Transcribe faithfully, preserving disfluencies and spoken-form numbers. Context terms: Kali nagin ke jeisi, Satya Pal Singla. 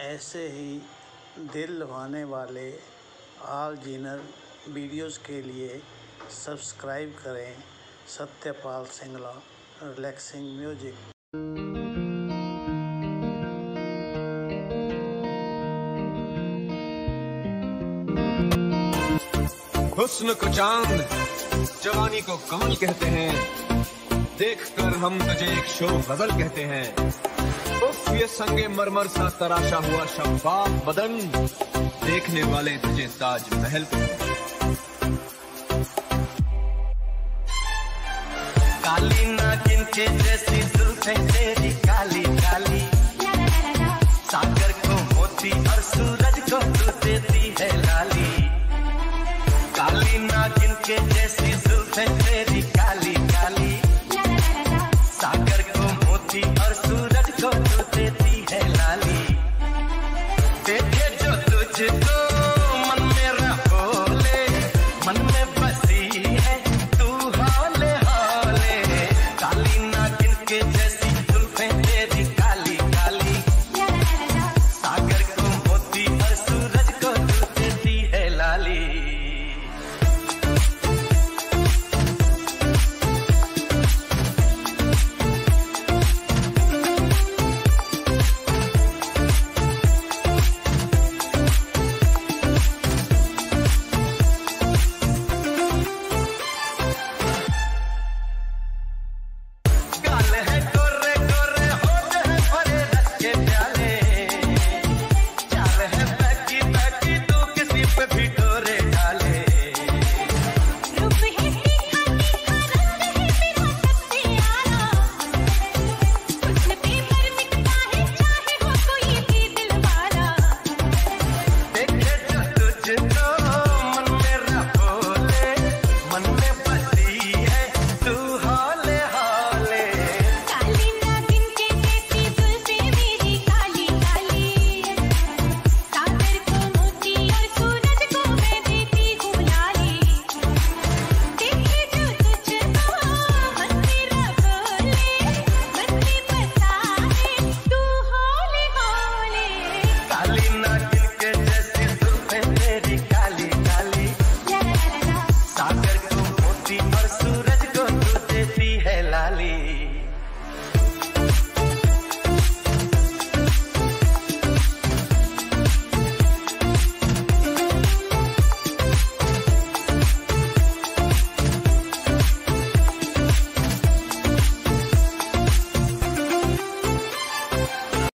ऐसे ही दिल लुभाने वाले ऑल जीनर वीडियोस के लिए सब्सक्राइब करें सत्यपाल सिंगला रिलैक्सिंग म्यूजिक। हुस्न को चांद जवानी को कमल कहते हैं, देखकर हम तुझे एक शोर गजल कहते हैं। उफ ये संगे मरमर सा तराशा हुआ शब्बाब बदन, देखने वाले तुझे ताज महल कहते हैं। काली नागिन के जैसी जुल्फें तेरी काली